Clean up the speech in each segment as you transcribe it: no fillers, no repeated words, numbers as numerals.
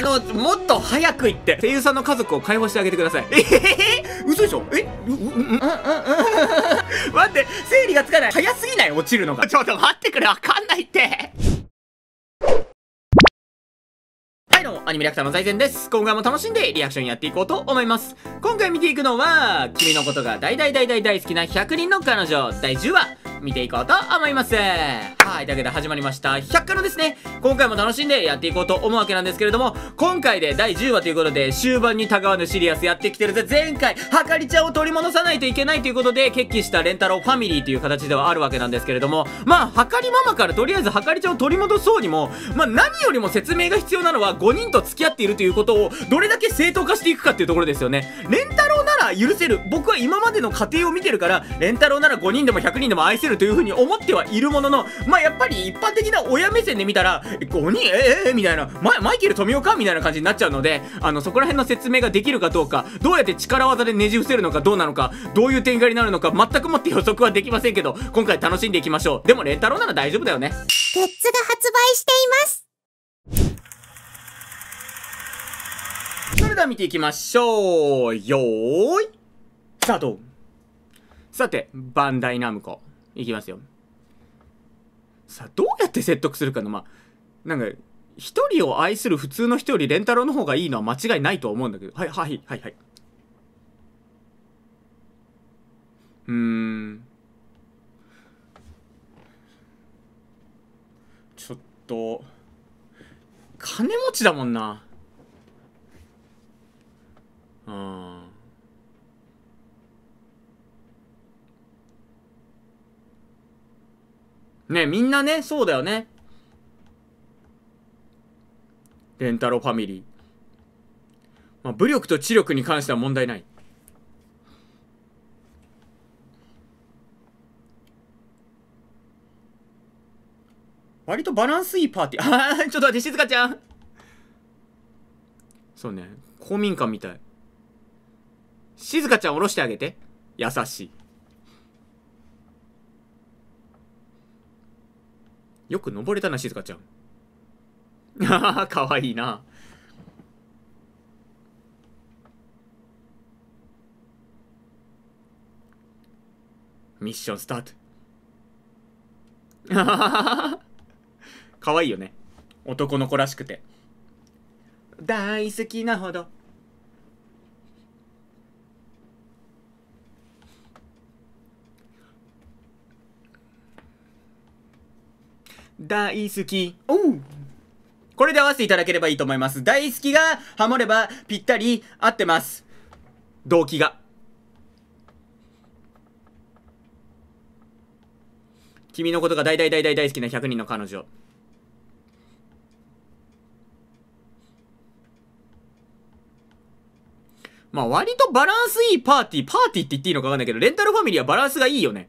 もっと早く行って声優さんの家族を解放してあげてください。嘘でしょ。待って、整理がつかない。早すぎない？落ちるのが。ちょっと待ってくれ、わかんないって。アニメリアクターの財前です。今回も楽しんでリアクションやっていこうと思います。今回見ていくのは、君のことが大大大大大好きな100人の彼女第10話見ていこうと思います。はい、というわけで始まりました。100回のですね、今回も楽しんでやっていこうと思うわけなんですけれども、今回で第10話ということで、終盤にたがわぬシリアスやってきてるぜ。前回、はかりちゃんを取り戻さないといけないということで、決起したレンタロウファミリーという形ではあるわけなんですけれども、まあ、はかりママからとりあえずはかりちゃんを取り戻そうにも、まあ、何よりも説明が必要なのは5人と付き合っているということをどれだけ正当化していくかっていうところですよね。レンタロウなら許せる、僕は今までの過程を見てるからレンタロウなら5人でも100人でも愛せるという風に思ってはいるものの、まあやっぱり一般的な親目線で見たら5人みたいな、マイケル富岡みたいな感じになっちゃうので、そこら辺の説明ができるかどうか、どうやって力技でねじ伏せるのかどうなのか、どういう展開になるのか全くもって予測はできませんけど、今回楽しんでいきましょう。でもレンタロウなら大丈夫だよね。グッズが発売しています。それでは見ていきましょう。よーい、スタート。さて、バンダイナムコいきますよ。さあ、どうやって説得するかの、まあ、なんか、一人を愛する普通の人よりレンタロウの方がいいのは間違いないとは思うんだけど。はい、はい、はい、はい。ちょっと、金持ちだもんな。ねえ、みんなね、そうだよね。レンタロウファミリー、まあ、武力と知力に関しては問題ない。割とバランスいいパーティー。ああ、ちょっと待って、しずかちゃん。そうね、公民館みたい。しずかちゃん下ろしてあげて。優しい。よく登れたな、しずかちゃん。ああ、かわいいな。ミッションスタート。かわいいよね。男の子らしくて。大好きなほど。大好き。おう。これで合わせていただければいいと思います。大好きがハモればぴったり合ってます。動機が。君のことが大大大大大好きな100人の彼女。まあ割とバランスいいパーティー。パーティーって言っていいのかわかんないけど、レンタロウファミリーはバランスがいいよね。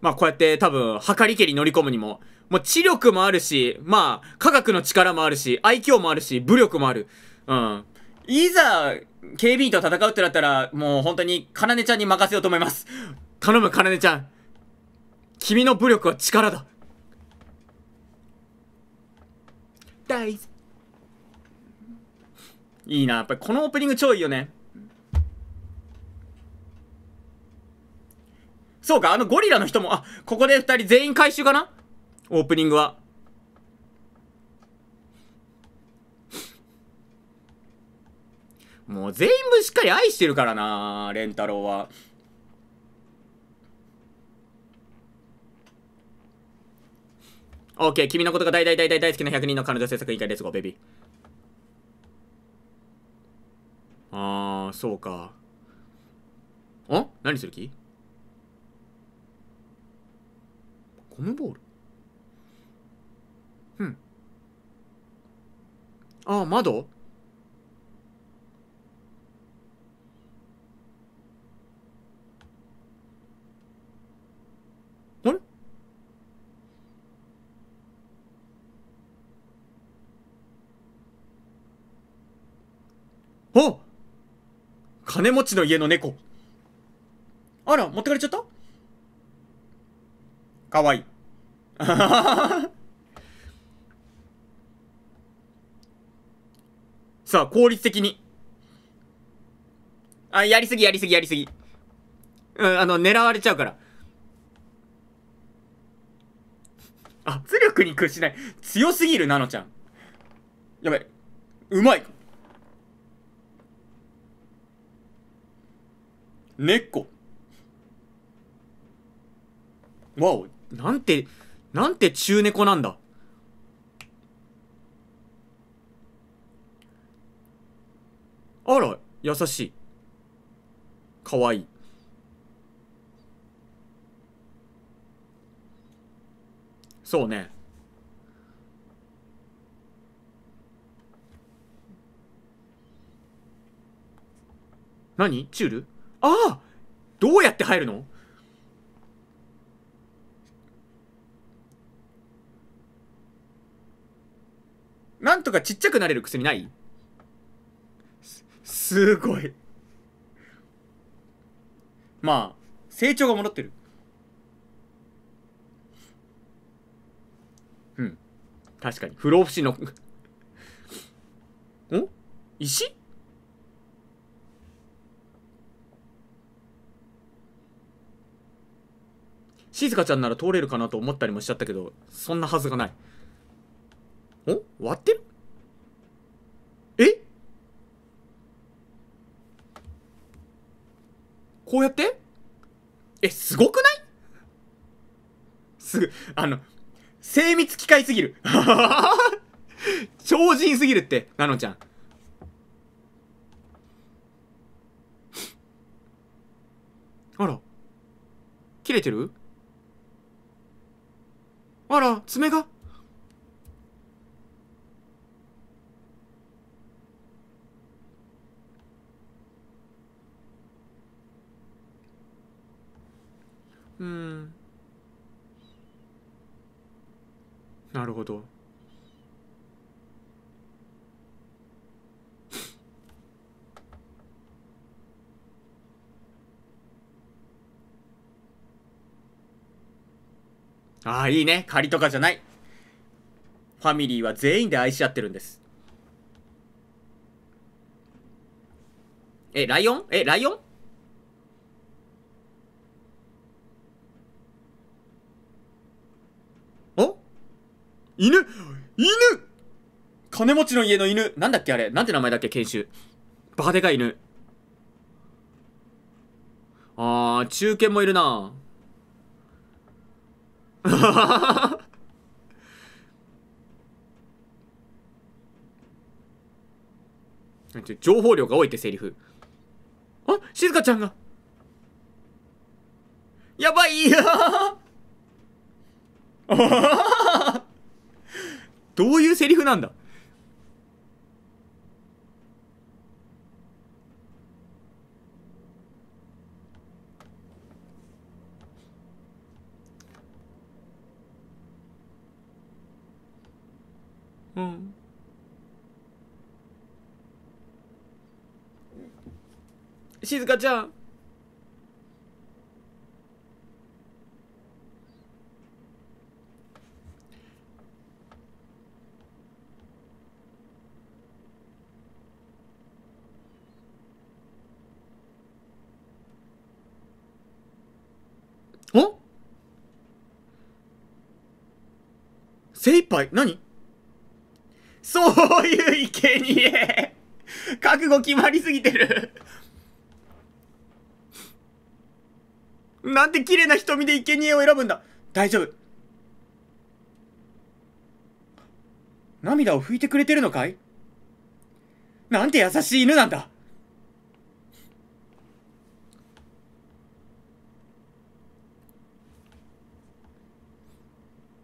まあこうやって多分、はかり家に乗り込むにも、もう知力もあるし、まあ、科学の力もあるし、愛嬌もあるし、武力もある。いざ、警備員と戦うってなったら、もう本当に、かなねちゃんに任せようと思います。頼む、かなねちゃん。君の武力は力だ。大事。いいな、やっぱりこのオープニング超いいよね。そうか、ゴリラの人も、あ、ここで二人全員回収かな？オープニングは。もう全員分しっかり愛してるからな、レンタロウは。OK、君のことが大大大大大好きな100人の彼女制作委員会です、ごベビー。あー、そうか。ん？何する気？ゴムボール。ああ、窓？あれ？あ！金持ちの家の猫。あら、持ってかれちゃった？かわいい。あははは。さあ、効率的に。あ、やりすぎ。うん、狙われちゃうから。圧力に屈しない。強すぎる、ナノちゃん。やばい。うまい。根っこ。わお。なんて中猫なんだ。あら、優しい。かわいい。そうね。何？チュール？ああ！どうやって入るの？なんとかちっちゃくなれる薬ない？すごい。まあ、成長が戻ってる。うん。確かに。不老不死の。石？静香ちゃんなら通れるかなと思ったりもしちゃったけど、そんなはずがない。割ってる？え？こうやって？え、すごくない？すぐ、精密機械すぎる。超人すぎるって、ナノちゃん。あら。切れてる？あら、爪が。うん。なるほど。ああ、いいね。借りとかじゃない。ファミリーは全員で愛し合ってるんです。え、ライオン？え、ライオン？犬金持ちの家の犬なんだっけあれなんて名前だっけ研修。バカでかい犬。あー、中堅もいるなぁ。情報量が多いってセリフ。あ、静香ちゃんが。やばいやどういうセリフなんだ。うん。静香ちゃん。お？精一杯？何？そういう生贄覚悟決まりすぎてるなんて綺麗な瞳で生贄を選ぶんだ。大丈夫。涙を拭いてくれてるのかい？なんて優しい犬なんだ。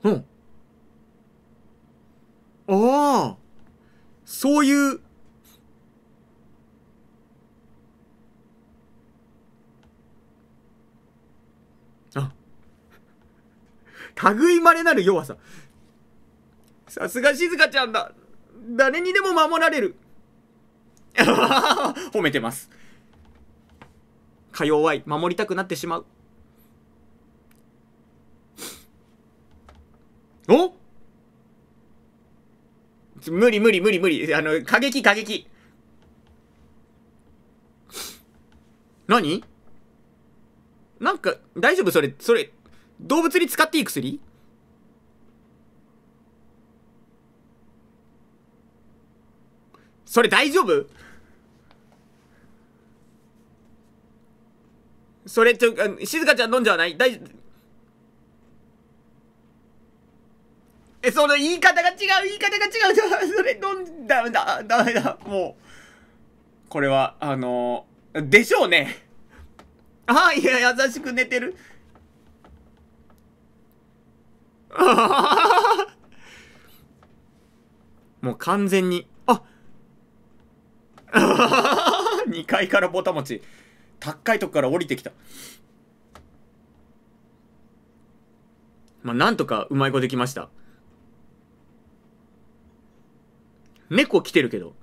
うん。ああ。そういう。あ。類まれなる弱さ。さすが静香ちゃんだ。誰にでも守られる。褒めてます。か弱い。守りたくなってしまう。お？無理無理無理無理。過激過激。何？なんか、大丈夫？それ、動物に使っていい薬？それ大丈夫？それ、静香ちゃん飲んじゃわない？その言い方が違う。それ飲んだ、ダメだ。もう、これは、でしょうね。ああ、いや、優しく寝てる。もう完全に、あ2階からぼたもち。高いとこから降りてきた。まあ、なんとかうまい子できました。猫来てるけど。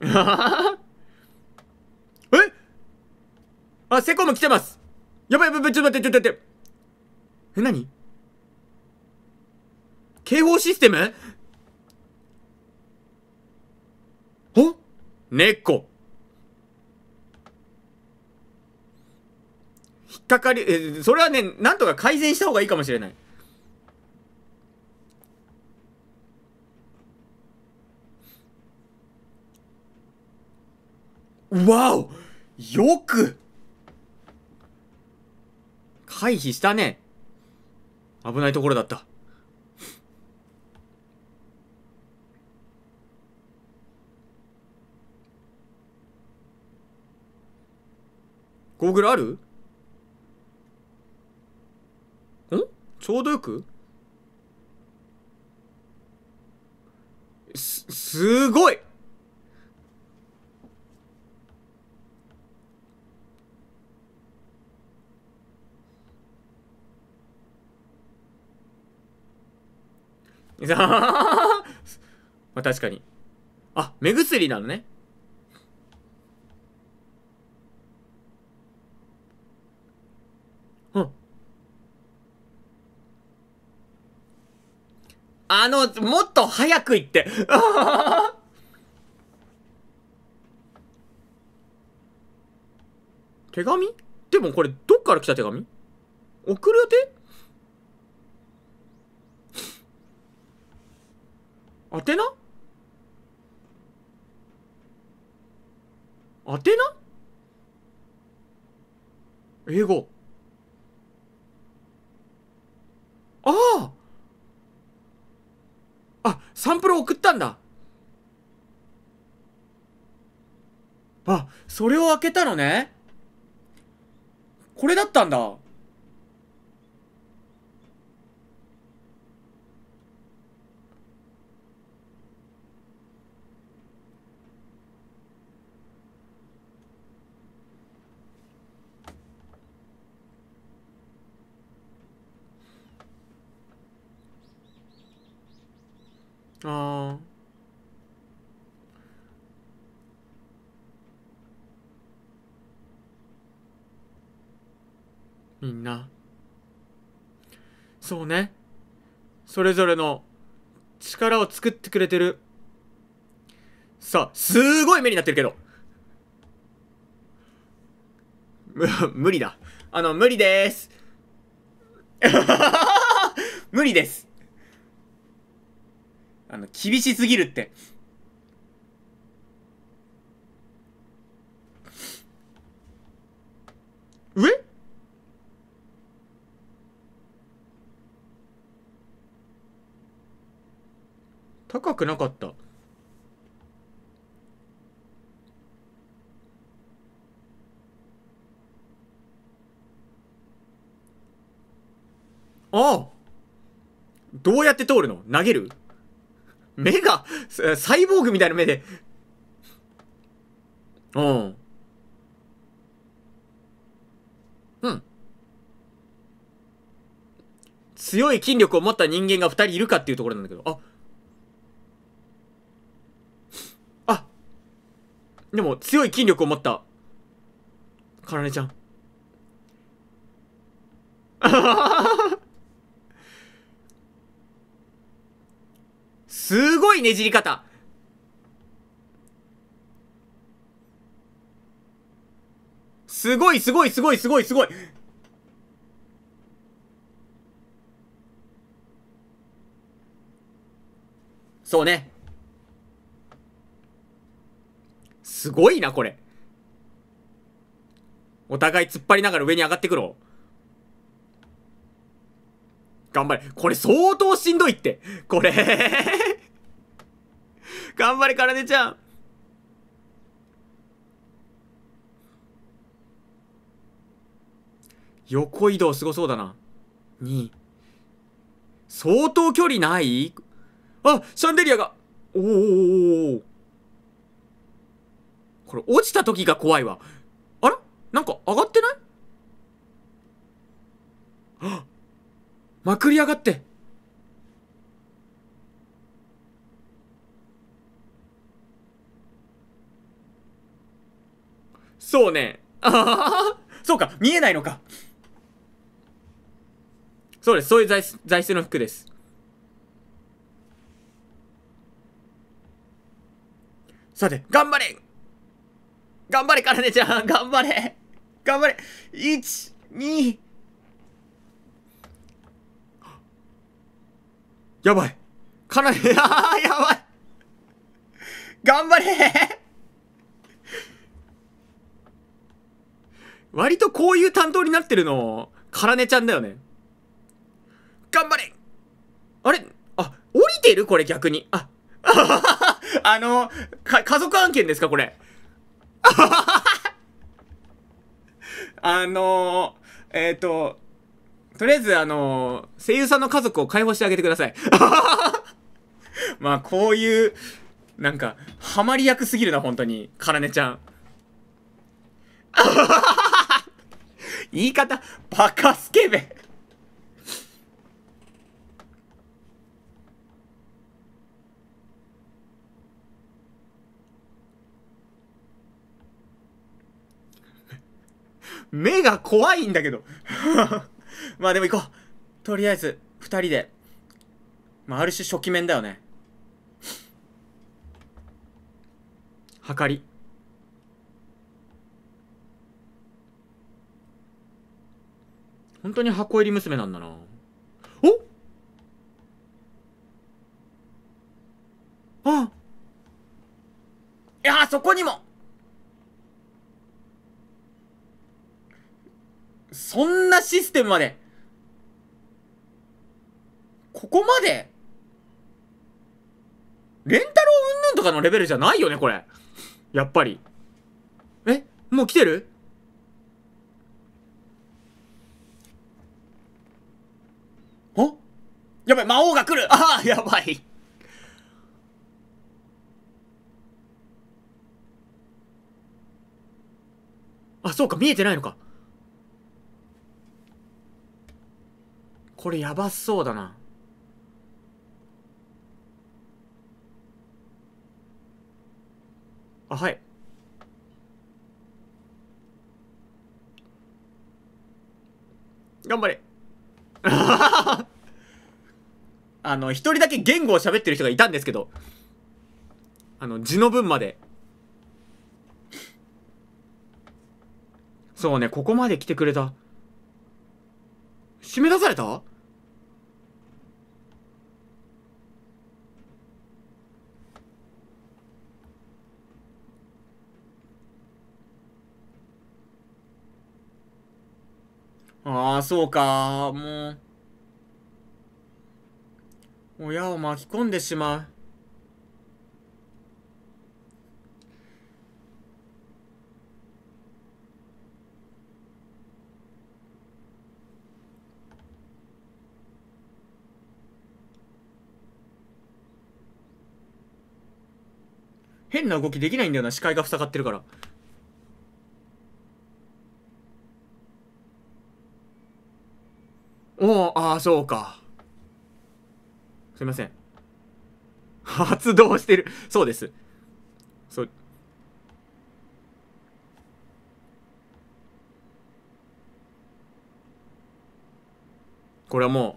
え？あ、セコム来てます。やばい、ちょっと待って。え、何？警報システム？お？猫。引っかかり、それはね、なんとか改善した方がいいかもしれない。わお！よく！回避したね。危ないところだった。ゴーグルある？ん？ちょうどよく？すごい！まあ確かに。あ、目薬なのね。もっと早く行って。手紙？でもこれ、どっから来た手紙？送る予定？宛名？宛名？英語。ああ！あ、サンプル送ったんだ。あ、それを開けたのね。これだったんだ。ああ。みんな。そうね。それぞれの力を作ってくれてる。さあ、すごい目になってるけど。無理だ。無理でーす。無理です。厳しすぎるって。上？高くなかった。ああ！どうやって通るの？投げる？目が、サイボーグみたいな目で。うん。うん。強い筋力を持った人間が2人いるかっていうところなんだけど。あ。でも、強い筋力を持った、かなねちゃん。あはははは。すごいねじり方。すごいすごいすごいすごいすごい。そうね。すごいな、これ。お互い突っ張りながら上に上がってくろ。頑張れ。これ相当しんどいって。これ。頑張れ、かなでちゃん。横移動すごそうだな。2。相当距離ない？あ、シャンデリアが。おお。これ落ちた時が怖いわ。あら？なんか上がってない？あ、まくり上がって。そうね。ああ、そうか、見えないのか。そうです。そういう材質の服です。さて、頑張れ！頑張れ、かなでちゃん！頑張れ！頑張れ！ 1、2。やばい。かなで、あー、やばい！頑張れ！割とこういう担当になってるの、かなでちゃんだよね。頑張れ！あれ？あ、降りてる？これ逆に。あ、家族案件ですか、これ。とりあえず、声優さんの家族を解放してあげてください。まあ、こういう、なんか、ハマり役すぎるな、本当に。かなでちゃん。言い方、バカスケベ。目が怖いんだけど。まあでも行こう。とりあえず、二人で。まあある種初期面だよね。はかり。本当に箱入り娘なんだな。お！あ！いやー、そこにも！そんなシステムまで。ここまで。レンタロウ云々とかのレベルじゃないよね、これ。やっぱり。え？もう来てる？あ？やばい、魔王が来る！ああ、やばい。あ、そうか、見えてないのか。これやばそうだな。あ、はい。頑張れ。一人だけ言語を喋ってる人がいたんですけど、字の文まで。そうね、ここまで来てくれた。締め出された？ああ、そうか。もう親を巻き込んでしまう。変な動きできないんだよな、視界が塞がってるから。おお、ああ、そうか。すいません。発動してる。そうです。そう。これはもう。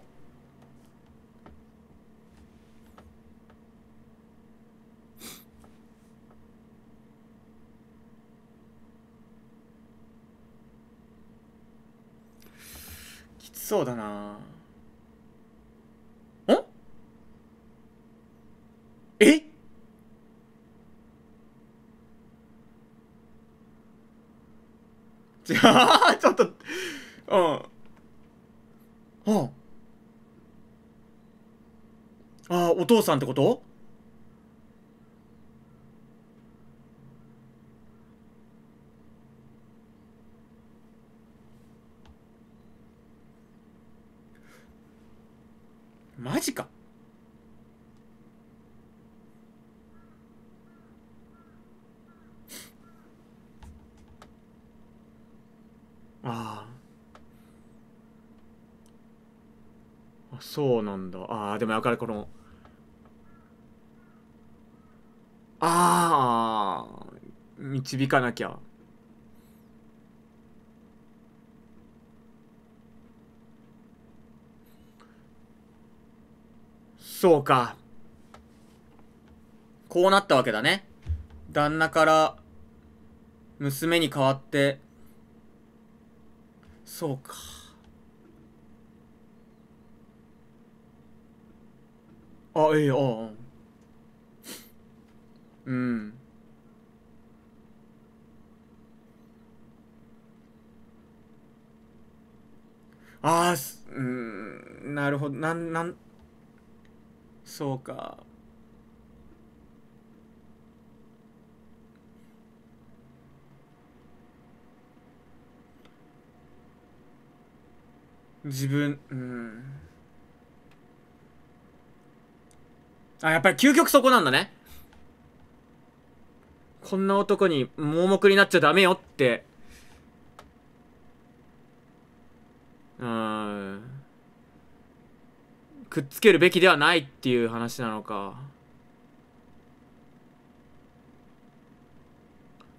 そうだな。ん？え？じゃあ、ちょっと、うん。うん。ああ、お父さんってこと？マジか。ああ。あ、そうなんだ。ああ、でも分かる、この。ああ、導かなきゃ。そうか。こうなったわけだね。旦那から娘に代わって。そうか。あ、ええ、ああ。うん。ああ、なるほど。そうか。自分、あ、やっぱり究極そこなんだね。こんな男に盲目になっちゃダメよって。くっつけるべきではないっていう話なのか。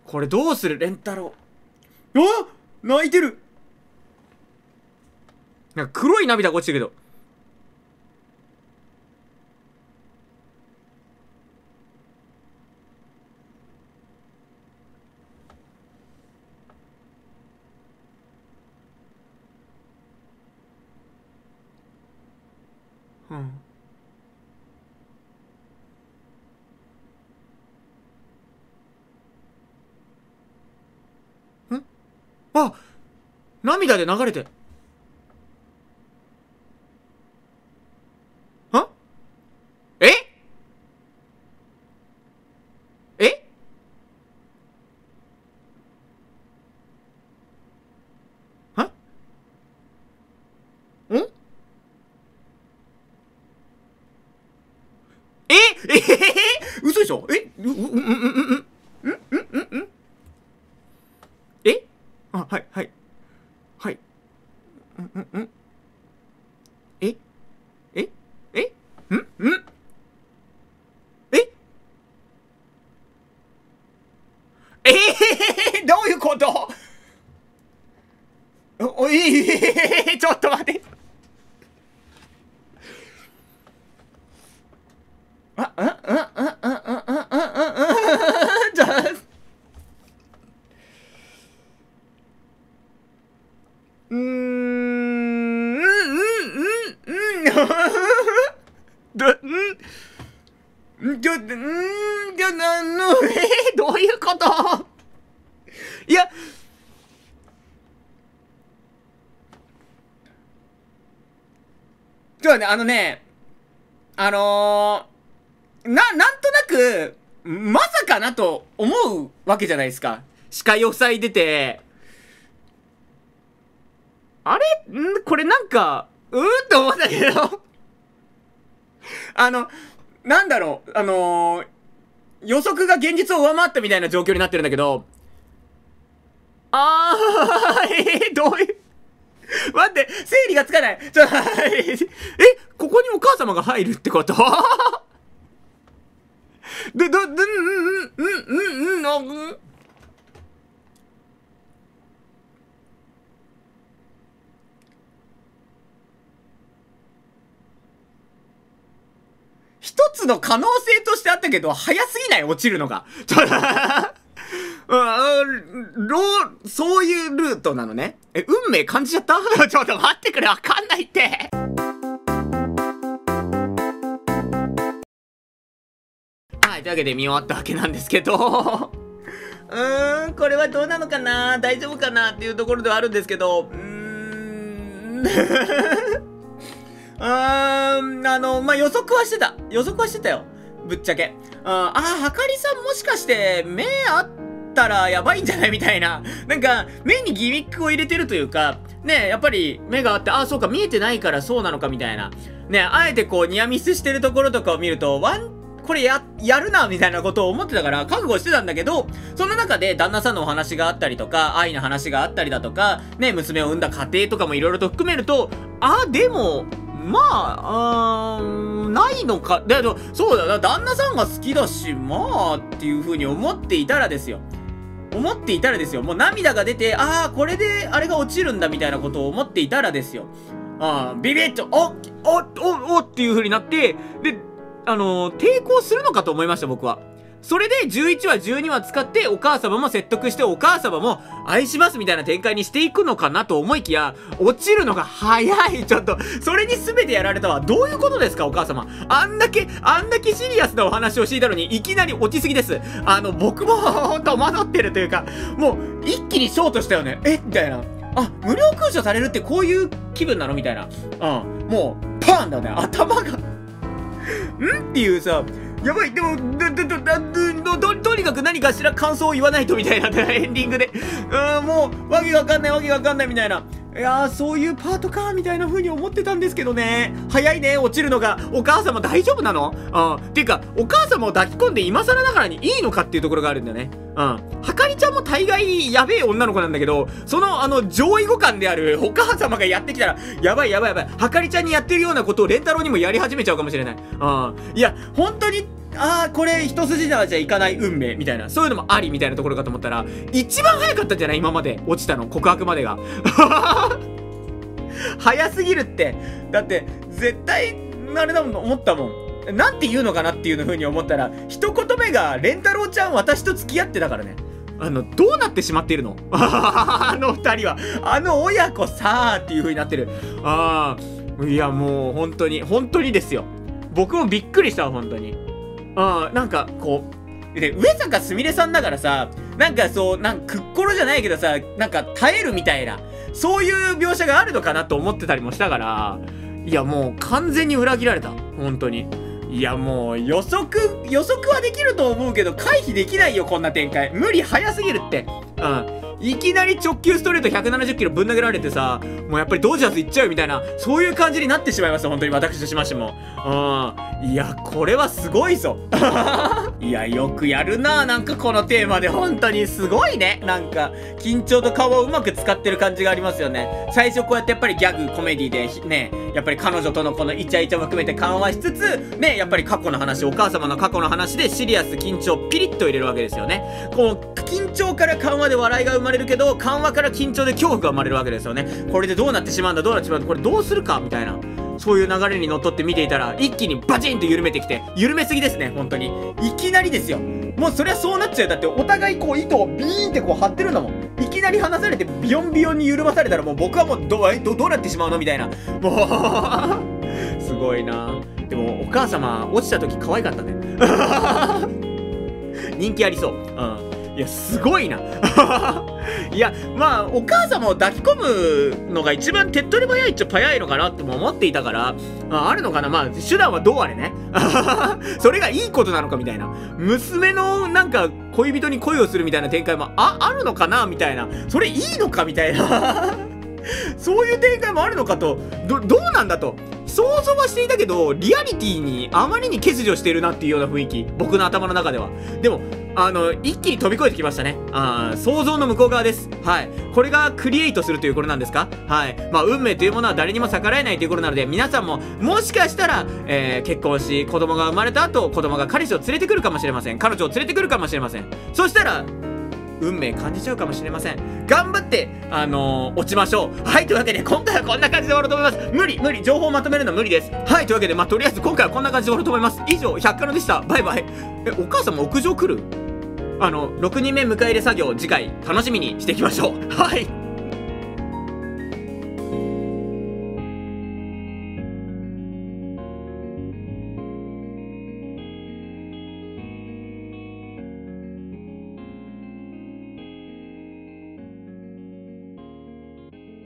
これどうする？レンタロウ。あ！泣いてる。なんか黒い涙が落ちてるけど。うん。あ、涙で流れて。あ？え？え？あ？ん？嘘でしょ？え？え？あ、はい、はい。はい。え？え？え？え？どういうこと？ちょっと待って。どういうこと？いや、ちょっとね、なんとなく、まさかなと思うわけじゃないですか。視界を塞いでて、あれ？ん？これなんか、って思ったけど、なんだろう、予測が現実を上回ったみたいな状況になってるんだけど、あー、どういう、待って、整理がつかない。ここにお母様が入るってこと？一つの可能性としてあったけど、早すぎない？落ちるのが。そういうルートなのね。え、運命感じちゃった？ちょっと待ってくれ、あかんないって。はい、というわけで見終わったわけなんですけどこれはどうなのかな、大丈夫かなっていうところではあるんですけど、予測はしてた。予測はしてたよ。ぶっちゃけ。はかりさんもしかして、目あったらやばいんじゃないみたいな。なんか、目にギミックを入れてるというか、ね、やっぱり目があって、そうか、見えてないからそうなのかみたいな。ね、あえてこう、ニアミスしてるところとかを見ると、これやるな、みたいなことを思ってたから、覚悟してたんだけど、その中で旦那さんのお話があったりとか、愛の話があったりだとか、ね、娘を産んだ家庭とかもいろいろと含めると、でも、まあ、ないのか。だけど、そうだな、旦那さんが好きだし、まあ、っていう風に思っていたらですよ。もう涙が出て、これで、あれが落ちるんだ、みたいなことを思っていたらですよ。ビビッと、っていう風になって、で、抵抗するのかと思いました、僕は。それで、11話、12話使って、お母様も説得して、お母様も愛しますみたいな展開にしていくのかなと思いきや、落ちるのが早い。ちょっと、それに全てやられたわ。どういうことですか、お母様。あんだけシリアスなお話をしていたのに、いきなり落ちすぎです。僕も、戸惑ってるというか、もう、一気にショートしたよね。みたいな。無料空所されるってこういう気分なのみたいな。もう、パーンだよね。頭が。っていうさ、やばい、でも、とにかく何かしら感想を言わないとみたいな、エンディングで。もう、わけわかんないみたいな。いやー、そういうパートか、みたいな風に思ってたんですけどね。早いね、落ちるのが。お母様大丈夫なの？ていうか、お母様を抱き込んで今更ながらにいいのかっていうところがあるんだよね。はかりちゃんも大概やべえ女の子なんだけど、その上位互換であるお母様がやってきたら、やばい。はかりちゃんにやってるようなことをレンタロウにもやり始めちゃうかもしれない。いや、本当に、これ一筋縄じゃいかない運命みたいな、そういうのもありみたいなところかと思ったら、一番早かったんじゃない？今まで落ちたの、告白までが。早すぎるって。だって、絶対、あれだもん、思ったもん。なんて言うのかなっていう風に思ったら、一言目が、レンタロウちゃん私と付き合ってたからね。どうなってしまっているの？二人は、親子さーっていう風になってる。いやもう、本当にですよ。僕もびっくりしたわ、本当に。なんか、こう、で、上坂すみれさんだからさ、なんかそう、くっころじゃないけどさ、なんか耐えるみたいな、そういう描写があるのかなと思ってたりもしたから、いやもう完全に裏切られた。本当に。いやもう予測はできると思うけど回避できないよ、こんな展開。無理、早すぎるって。いきなり直球ストレート170キロぶん投げられてさ、もうやっぱりドジャース行っちゃうよみたいな、そういう感じになってしまいました、本当に私としましても。いや、これはすごいぞ。いや、よくやるなぁ、なんかこのテーマで本当にすごいね。なんか、緊張と顔をうまく使ってる感じがありますよね。最初こうやってやっぱりギャグ、コメディでね、やっぱり彼女とのこのイチャイチャも含めて緩和しつつ、ね、やっぱり過去の話、お母様の過去の話でシリアス、緊張、ピリッと入れるわけですよね。こう、緊張から緩和で笑いが生まれるけど、緩和から緊張で恐怖が生まれるわけですよね。これでどうなってしまうんだ、これどうするかみたいな。そういう流れにのっとって見ていたら、一気にバチンと緩めてきて、緩めすぎですね、本当に。いきなりですよ。もうそりゃそうなっちゃう。だってお互いこう糸をビーンってこう張ってるんだもん。いきなり離されてビヨンビヨンに緩まされたら、もう僕はもうどうなってしまうのみたいな。もう、すごいな。でもお母様落ちた時可愛かったね。人気ありそう。いや、すごいな。いや、まあ、お母様を抱き込むのが一番手っ取り早いっちゃ早いのかなっても思っていたから、あるのかな、まあ、手段はどうあれね。それがいいことなのかみたいな。娘の、なんか、恋人に恋をするみたいな展開も、あるのかなみたいな。それいいのかみたいな。そういう展開もあるのかと、どうなんだと。想像はしていたけど、リアリティにあまりに欠如してるなっていうような雰囲気。僕の頭の中では。でも、一気に飛び越えてきましたね。想像の向こう側です。はい。これがクリエイトするという頃なんですか？はい。まあ、運命というものは誰にも逆らえないという頃なので、皆さんも、もしかしたら、結婚し、子供が生まれた後、子供が彼氏を連れてくるかもしれません。彼女を連れてくるかもしれません。そしたら、運命感じちゃうかもしれません。頑張って、落ちましょう。はい、というわけで、今回はこんな感じで終わろうと思います。無理、情報をまとめるの無理です。はい、というわけで、まあ、とりあえず今回はこんな感じで終わろうと思います。以上、百カノでした。バイバイ。お母さんも屋上来る？6人目迎え入れ作業、次回、楽しみにしていきましょう。はい。